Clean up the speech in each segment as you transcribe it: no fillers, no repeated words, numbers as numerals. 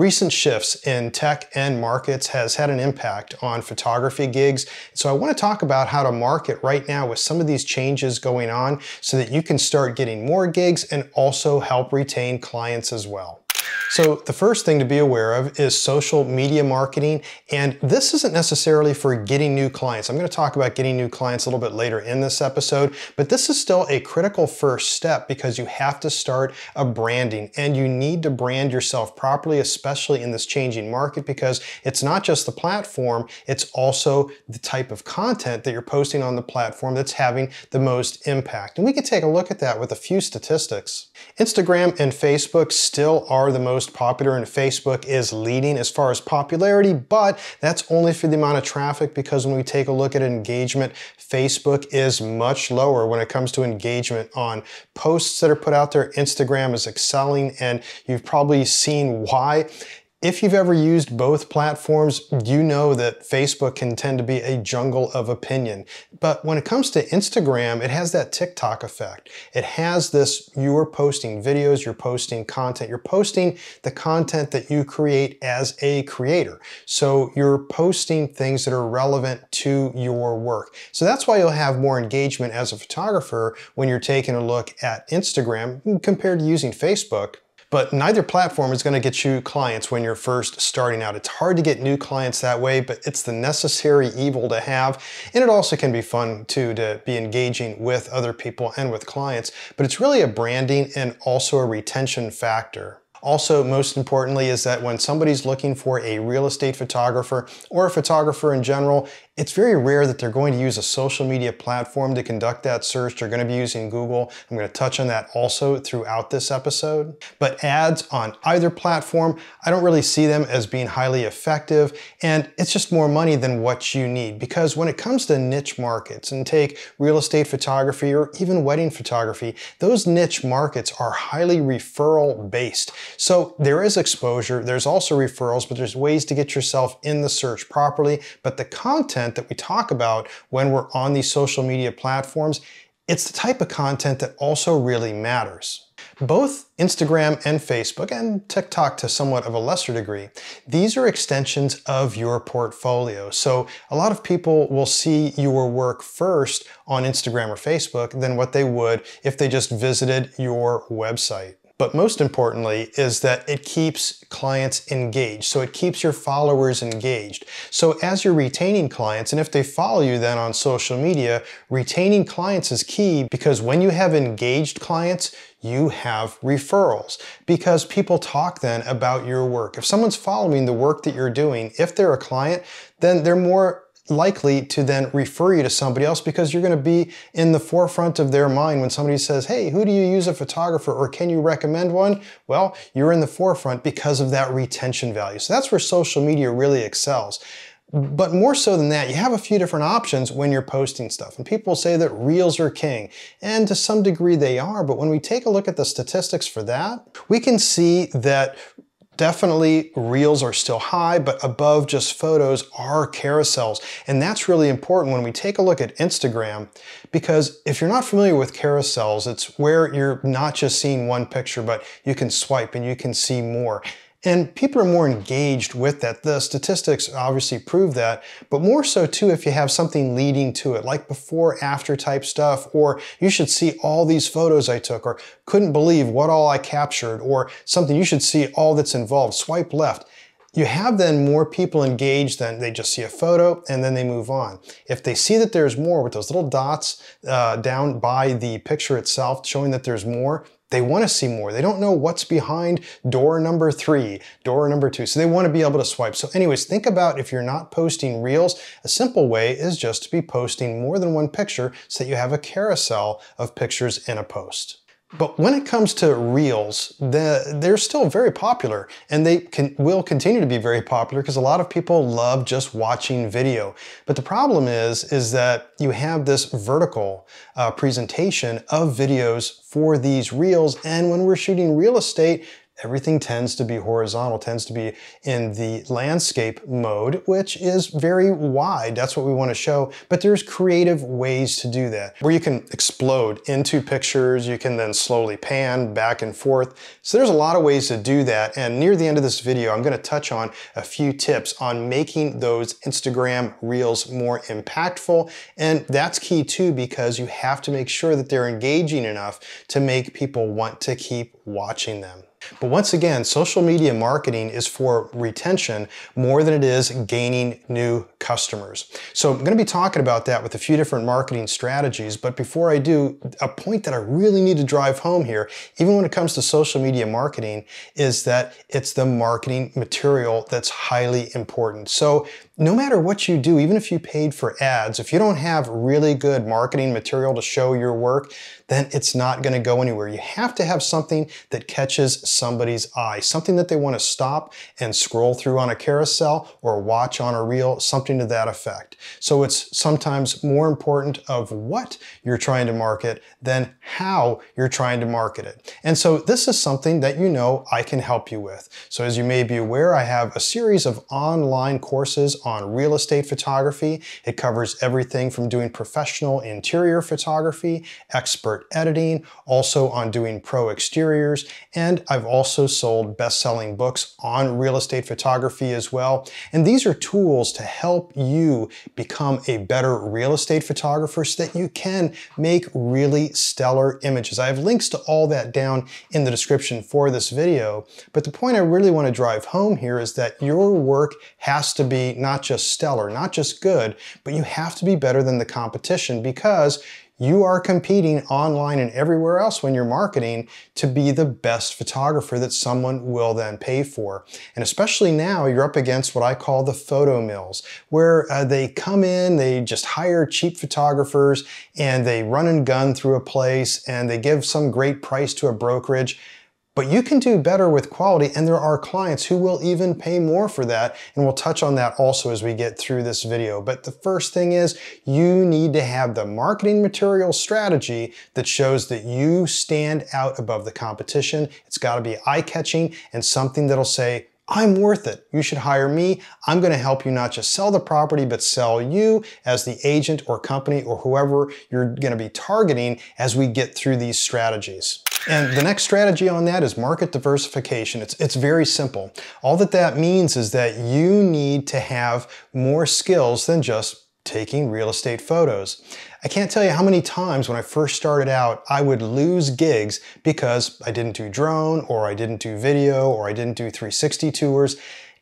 Recent shifts in tech and markets has had an impact on photography gigs. So I want to talk about how to market right now with some of these changes going on so that you can start getting more gigs and also help retain clients as well. So the first thing to be aware of is social media marketing, and this isn't necessarily for getting new clients. I'm going to talk about getting new clients a little bit later in this episode, but this is still a critical first step because you have to start a branding and you need to brand yourself properly, especially in this changing market, because it's not just the platform, it's also the type of content that you're posting on the platform that's having the most impact. And we can take a look at that with a few statistics. Instagram and Facebook still are the most popular, and Facebook is leading as far as popularity, but that's only for the amount of traffic, because when we take a look at engagement, Facebook is much lower when it comes to engagement on posts that are put out there. Instagram is excelling, and you've probably seen why. If you've ever used both platforms, you know that Facebook can tend to be a jungle of opinion. But when it comes to Instagram, it has that TikTok effect. It has this, you are posting videos, you're posting content, you're posting the content that you create as a creator. So you're posting things that are relevant to your work. So that's why you'll have more engagement as a photographer when you're taking a look at Instagram compared to using Facebook. But neither platform is going to get you clients when you're first starting out. It's hard to get new clients that way, but it's the necessary evil to have. And it also can be fun too to be engaging with other people and with clients, but it's really a branding and also a retention factor. Also, most importantly is that when somebody's looking for a real estate photographer or a photographer in general, it's very rare that they're going to use a social media platform to conduct that search. They're going to be using Google. I'm going to touch on that also throughout this episode. But ads on either platform, I don't really see them as being highly effective, and it's just more money than what you need, because when it comes to niche markets, and take real estate photography or even wedding photography, those niche markets are highly referral based. So there is exposure, there's also referrals, but there's ways to get yourself in the search properly. But the content that we talk about when we're on these social media platforms, it's the type of content that also really matters. Both Instagram and Facebook, and TikTok to somewhat of a lesser degree, these are extensions of your portfolio. So a lot of people will see your work first on Instagram or Facebook than what they would if they just visited your website. But most importantly is that it keeps clients engaged. So it keeps your followers engaged. So as you're retaining clients, and if they follow you then on social media, retaining clients is key, because when you have engaged clients, you have referrals, because people talk then about your work. If someone's following the work that you're doing, if they're a client, then they're more likely to then refer you to somebody else, because you're going to be in the forefront of their mind when somebody says, hey, who do you use a photographer, or can you recommend one? Well, you're in the forefront because of that retention value. So that's where social media really excels. But more so than that, you have a few different options when you're posting stuff. And people say that reels are king, and to some degree they are. But when we take a look at the statistics for that, we can see that definitely reels are still high, but above just photos are carousels. And that's really important when we take a look at Instagram, because if you're not familiar with carousels, it's where you're not just seeing one picture, but you can swipe and you can see more. And people are more engaged with that. The statistics obviously prove that, but more so too if you have something leading to it, like before after type stuff, or you should see all these photos I took, or couldn't believe what all I captured, or something you should see all that's involved, swipe left. You have then more people engaged than they just see a photo and then they move on. If they see that there's more with those little dots down by the picture itself showing that there's more, they want to see more. They don't know what's behind door number 3, door number 2. So they want to be able to swipe. So anyways, think about if you're not posting reels, a simple way is just to be posting more than one picture so that you have a carousel of pictures in a post. But when it comes to reels, they're still very popular, and they will continue to be very popular, because a lot of people love just watching video. But the problem is that you have this vertical presentation of videos for these reels. And when we're shooting real estate, everything tends to be horizontal, tends to be in the landscape mode, which is very wide. That's what we want to show, but there's creative ways to do that where you can explode into pictures. You can then slowly pan back and forth. So there's a lot of ways to do that. And near the end of this video, I'm going to touch on a few tips on making those Instagram Reels more impactful. And that's key too, because you have to make sure that they're engaging enough to make people want to keep watching them. But once again, social media marketing is for retention more than it is gaining new customers. So I'm going to be talking about that with a few different marketing strategies. But before I do, a point that I really need to drive home here, even when it comes to social media marketing, is that it's the marketing material that's highly important. So no matter what you do, even if you paid for ads, if you don't have really good marketing material to show your work, then it's not going to go anywhere. You have to have something that catches somebody's eye, something that they want to stop and scroll through on a carousel or watch on a reel, something to that effect. So it's sometimes more important of what you're trying to market than how you're trying to market it. And so this is something that, you know, I can help you with. So as you may be aware, I have a series of online courses on real estate photography. It covers everything from doing professional interior photography, expert editing, also on doing pro exteriors, and I've also sold best-selling books on real estate photography as well. And these are tools to help you become a better real estate photographer so that you can make really stellar images. I have links to all that down in the description for this video, but the point I really want to drive home here is that your work has to be not just stellar, not just good, but you have to be better than the competition, because you are competing online and everywhere else when you're marketing to be the best photographer that someone will then pay for. And especially now, you're up against what I call the photo mills, where they come in, they just hire cheap photographers and they run and gun through a place and they give some great price to a brokerage. But you can do better with quality, and there are clients who will even pay more for that, and we'll touch on that also as we get through this video. But the first thing is, you need to have the marketing material strategy that shows that you stand out above the competition. It's got to be eye-catching and something that'll say, I'm worth it. You should hire me. I'm going to help you not just sell the property, but sell you as the agent or company or whoever you're going to be targeting as we get through these strategies. And the next strategy on that is market diversification. It's very simple. All that means is that you need to have more skills than just taking real estate photos. I can't tell you how many times when I first started out, I would lose gigs because I didn't do drone, or I didn't do video, or I didn't do 360 tours.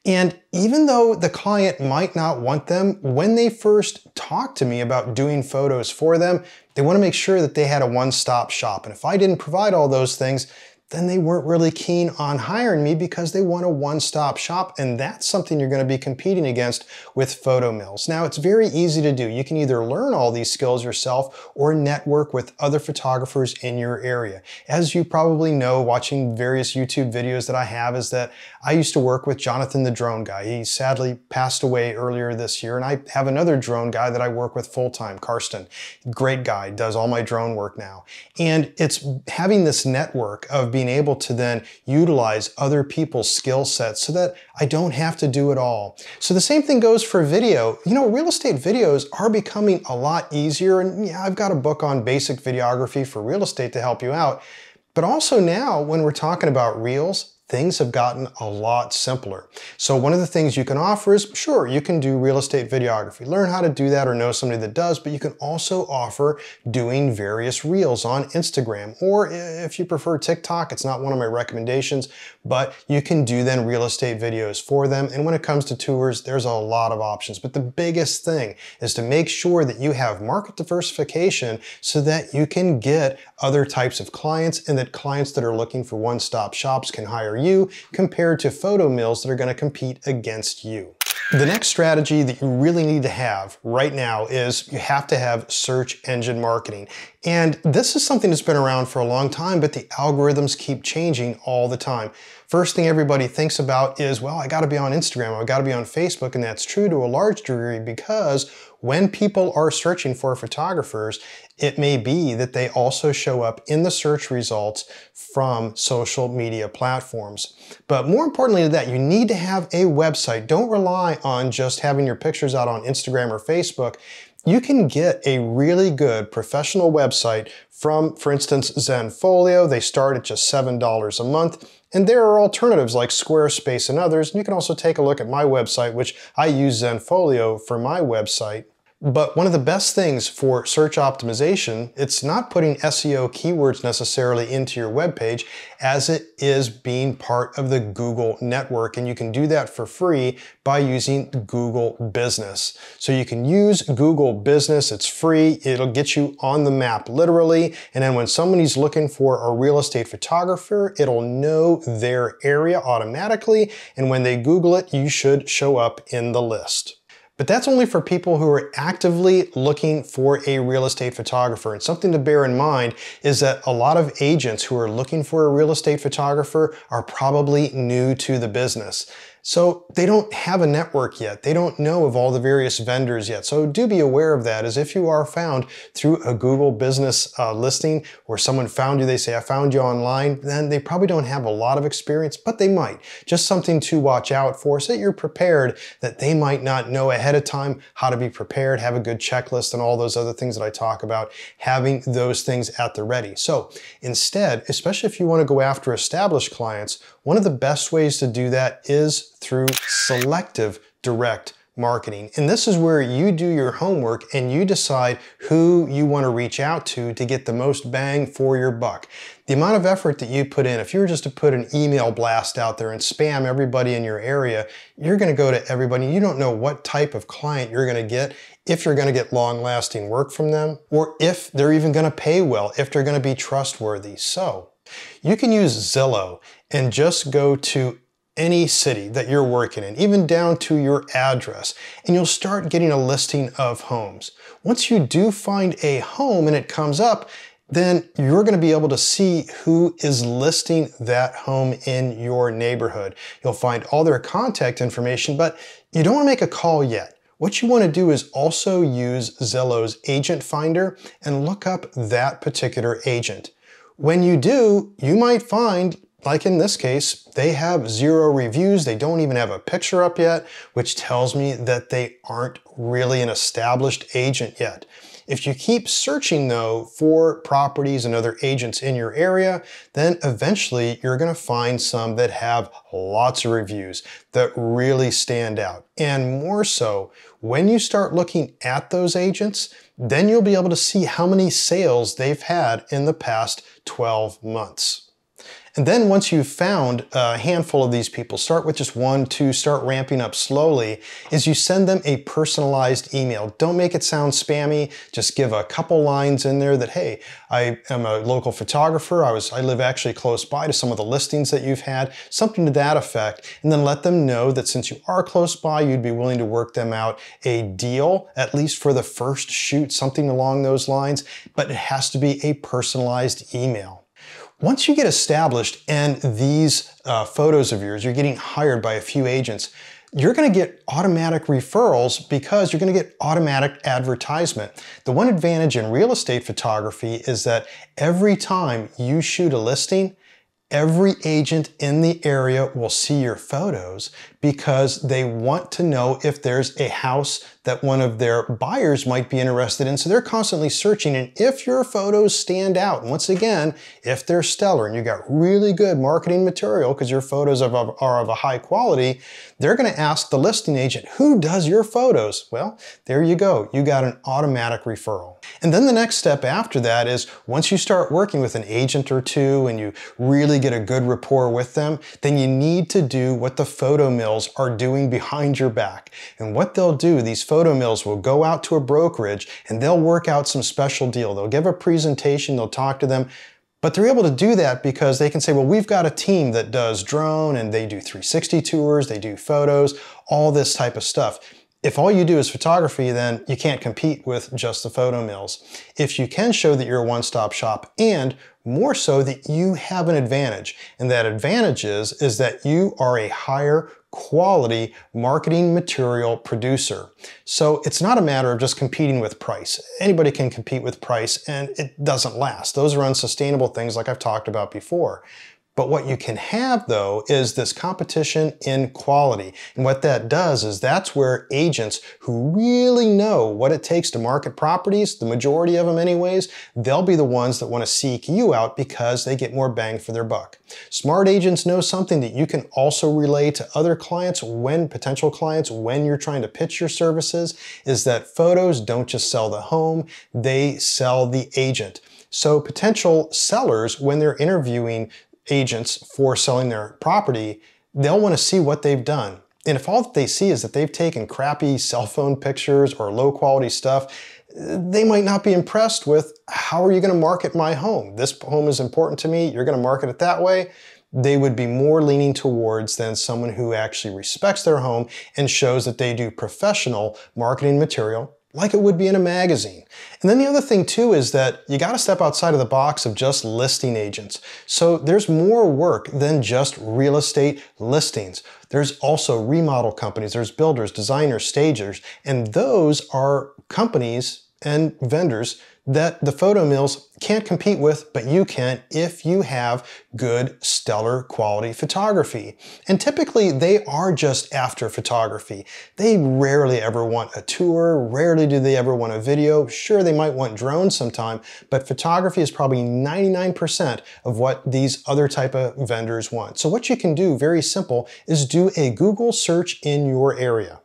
And even though the client might not want them, when they first talk to me about doing photos for them, they want to make sure that they had a one-stop shop. And if I didn't provide all those things, then they weren't really keen on hiring me, because they want a one-stop shop, and that's something you're going to be competing against with photo mills. Now, it's very easy to do. You can either learn all these skills yourself or network with other photographers in your area. As you probably know, watching various YouTube videos that I have, is that I used to work with Jonathan, the drone guy. He sadly passed away earlier this year, and I have another drone guy that I work with full-time, Karsten. Great guy, does all my drone work now. And it's having this network of being able to then utilize other people's skill sets so that I don't have to do it all. So the same thing goes for video. You know, real estate videos are becoming a lot easier. And yeah, I've got a book on basic videography for real estate to help you out. But also now, when we're talking about reels, things have gotten a lot simpler. So one of the things you can offer is, sure, you can do real estate videography, learn how to do that or know somebody that does, but you can also offer doing various reels on Instagram, or if you prefer TikTok, it's not one of my recommendations, but you can do then real estate videos for them. And when it comes to tours, there's a lot of options. But the biggest thing is to make sure that you have market diversification so that you can get other types of clients, and that clients that are looking for one-stop shops can hire you compared to photo mills that are going to compete against you. The next strategy that you really need to have right now is you have to have search engine marketing. And this is something that's been around for a long time, but the algorithms keep changing all the time. First thing everybody thinks about is, well, I gotta be on Instagram, I gotta be on Facebook, and that's true to a large degree because when people are searching for photographers, it may be that they also show up in the search results from social media platforms. But more importantly than that, you need to have a website. Don't rely on just having your pictures out on Instagram or Facebook. You can get a really good professional website from, for instance, Zenfolio. They start at just $7 a month. And there are alternatives like Squarespace and others. And you can also take a look at my website, which I use Zenfolio for my website. But one of the best things for search optimization, it's not putting SEO keywords necessarily into your web page, as it is being part of the Google network. And you can do that for free by using Google Business. So you can use Google Business, it's free, it'll get you on the map literally. And then when somebody's looking for a real estate photographer, it'll know their area automatically. And when they Google it, you should show up in the list. But that's only for people who are actively looking for a real estate photographer. And something to bear in mind is that a lot of agents who are looking for a real estate photographer are probably new to the business. So they don't have a network yet. They don't know of all the various vendors yet. So do be aware of that, as if you are found through a Google business listing, or someone found you, they say, I found you online, then they probably don't have a lot of experience, but they might. Just something to watch out for so that you're prepared, that they might not know ahead of time how to be prepared, have a good checklist and all those other things that I talk about, having those things at the ready. So instead, especially if you want to go after established clients, one of the best ways to do that is through selective direct marketing. And this is where you do your homework and you decide who you want to reach out to get the most bang for your buck. The amount of effort that you put in, if you were just to put an email blast out there and spam everybody in your area, you're going to go to everybody. You don't know what type of client you're going to get, if you're gonna get long-lasting work from them, or if they're even gonna pay well, if they're gonna be trustworthy. So you can use Zillow and just go to any city that you're working in, even down to your address, and you'll start getting a listing of homes. Once you do find a home and it comes up, then you're gonna be able to see who is listing that home in your neighborhood. You'll find all their contact information, but you don't wanna make a call yet. What you want to do is also use Zillow's agent finder and look up that particular agent. When you do, you might find, like in this case, they have 0 reviews, they don't even have a picture up yet, which tells me that they aren't really an established agent yet. If you keep searching though for properties and other agents in your area, then eventually you're gonna find some that have lots of reviews that really stand out. And more so, when you start looking at those agents, then you'll be able to see how many sales they've had in the past 12 months. And then once you've found a handful of these people, start with just 1, 2, start ramping up slowly, is you send them a personalized email. Don't make it sound spammy, just give a couple lines in there that, hey, I am a local photographer, I live actually close by to some of the listings that you've had, something to that effect, and then let them know that since you are close by, you'd be willing to work them out a deal, at least for the first shoot, something along those lines, but it has to be a personalized email. Once you get established and these photos of yours, you're getting hired by a few agents, you're gonna get automatic referrals because you're gonna get automatic advertisement. The one advantage in real estate photography is that every time you shoot a listing, every agent in the area will see your photos because they want to know if there's a house that one of their buyers might be interested in. So they're constantly searching, and if your photos stand out, and once again, if they're stellar and you got really good marketing material because your photos are of a high quality, they're gonna ask the listing agent, who does your photos? Well, there you go. You got an automatic referral. And then the next step after that is once you start working with an agent or two and you really get a good rapport with them, then you need to do what the photo mills are doing behind your back. And what they'll do, these photo mills will go out to a brokerage and they'll work out some special deal. They'll give a presentation, they'll talk to them. But they're able to do that because they can say, well, we've got a team that does drone and they do 360 tours, they do photos, all this type of stuff. If all you do is photography, then you can't compete with just the photo mills. If you can show that you're a one-stop shop, and more so that you have an advantage, and that advantage is that you are a higher quality marketing material producer. So it's not a matter of just competing with price. Anybody can compete with price, and it doesn't last. Those are unsustainable things like I've talked about before. But what you can have, though, is this competition in quality. And what that does is that's where agents who really know what it takes to market properties, the majority of them anyways, they'll be the ones that want to seek you out because they get more bang for their buck. Smart agents know something that you can also relay to other clients when, potential clients, when you're trying to pitch your services, is that photos don't just sell the home, they sell the agent. So potential sellers, when they're interviewing agents for selling their property, they'll want to see what they've done. And if all that they see is that they've taken crappy cell phone pictures or low quality stuff, they might not be impressed with, how are you going to market my home? This home is important to me, you're going to market it that way. They would be more leaning towards than someone who actually respects their home and shows that they do professional marketing material, like it would be in a magazine. And then the other thing too is that you got to step outside of the box of just listing agents. So there's more work than just real estate listings. There's also remodel companies, there's builders, designers, stagers, and those are companies and vendors that the photo mills can't compete with, but you can if you have good, stellar quality photography. And typically they are just after photography. They rarely ever want a tour, rarely do they ever want a video. Sure, they might want drones sometime, but photography is probably 99% of what these other type of vendors want. So what you can do, very simple, is do a Google search in your area.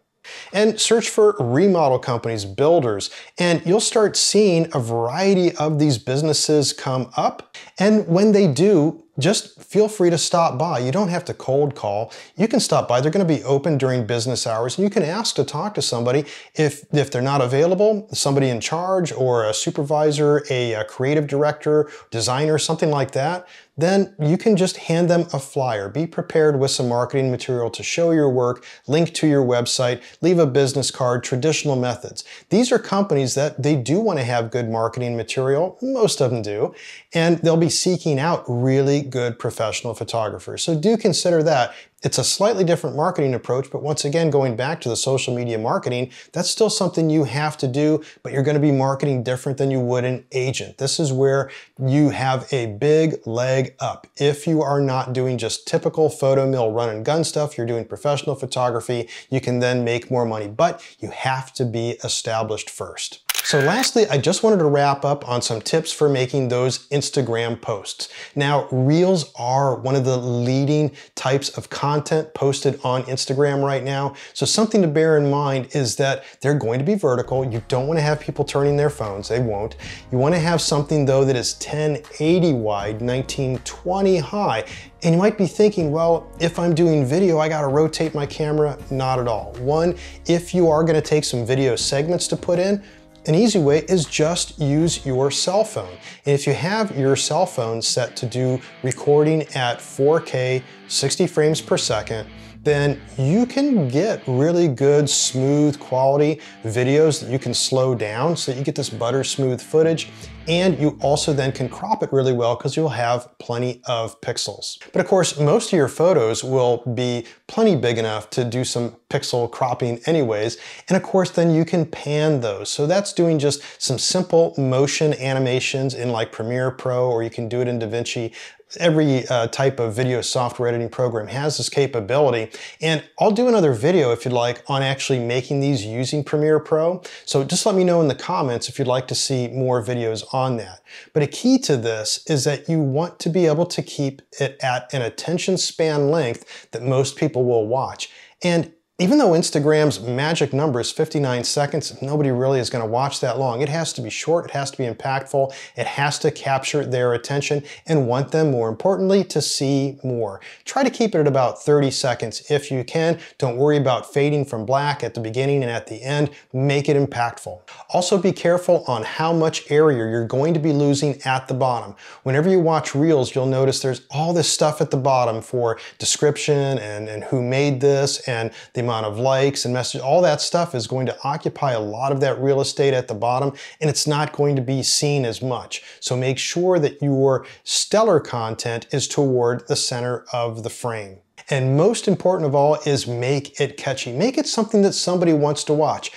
And search for remodel companies, builders, and you'll start seeing a variety of these businesses come up. And when they do, just feel free to stop by. You don't have to cold call. You can stop by. They're going to be open during business hours, and you can ask to talk to somebody. If they're not available, somebody in charge or a supervisor, a creative director, designer, something like that, then you can just hand them a flyer. Be prepared with some marketing material to show your work, link to your website, leave a business card, traditional methods. These are companies that they do want to have good marketing material, most of them do, and they'll be seeking out really good professional photographers. So do consider that. It's a slightly different marketing approach, but once again, going back to the social media marketing, that's still something you have to do, but you're going to be marketing different than you would an agent. This is where you have a big leg up. If you are not doing just typical photo mill run and gun stuff, you're doing professional photography, you can then make more money, but you have to be established first. So lastly, I just wanted to wrap up on some tips for making those Instagram posts. Now, Reels are one of the leading types of content posted on Instagram right now. So something to bear in mind is that they're going to be vertical. You don't want to have people turning their phones. They won't. You want to have something though that is 1080 wide, 1920 high. And you might be thinking, well, if I'm doing video, I gotta rotate my camera. Not at all. One, if you are gonna take some video segments to put in, an easy way is just use your cell phone. And if you have your cell phone set to do recording at 4K, 60 frames per second, then you can get really good, smooth quality videos that you can slow down so that you get this butter smooth footage. And you also then can crop it really well because you'll have plenty of pixels. But of course, most of your photos will be plenty big enough to do some pixel cropping anyways. And of course, then you can pan those. So that's doing just some simple motion animations in like Premiere Pro, or you can do it in DaVinci. Every type of video software editing program has this capability. And I'll do another video if you'd like on actually making these using Premiere Pro. So just let me know in the comments if you'd like to see more videos on that. But a key to this is that you want to be able to keep it at an attention span length that most people will watch. And even though Instagram's magic number is 59 seconds, nobody really is going to watch that long. It has to be short, it has to be impactful, it has to capture their attention and want them, more importantly, to see more. Try to keep it at about 30 seconds if you can. Don't worry about fading from black at the beginning and at the end. Make it impactful. Also be careful on how much area you're going to be losing at the bottom. Whenever you watch Reels, you'll notice there's all this stuff at the bottom for description and who made this and the amount of likes and messages, all that stuff is going to occupy a lot of that real estate at the bottom, and it's not going to be seen as much. So make sure that your stellar content is toward the center of the frame. And most important of all is make it catchy. Make it something that somebody wants to watch.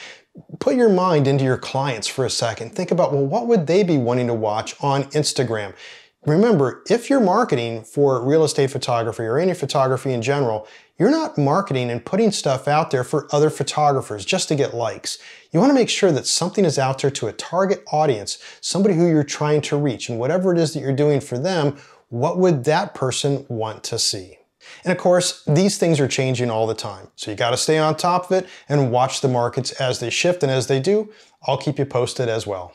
Put your mind into your clients for a second. Think about, well, what would they be wanting to watch on Instagram? Remember, if you're marketing for real estate photography or any photography in general, you're not marketing and putting stuff out there for other photographers just to get likes. You want to make sure that something is out there to a target audience, somebody who you're trying to reach, and whatever it is that you're doing for them, what would that person want to see? And of course, these things are changing all the time. So you got to stay on top of it and watch the markets as they shift, and as they do, I'll keep you posted as well.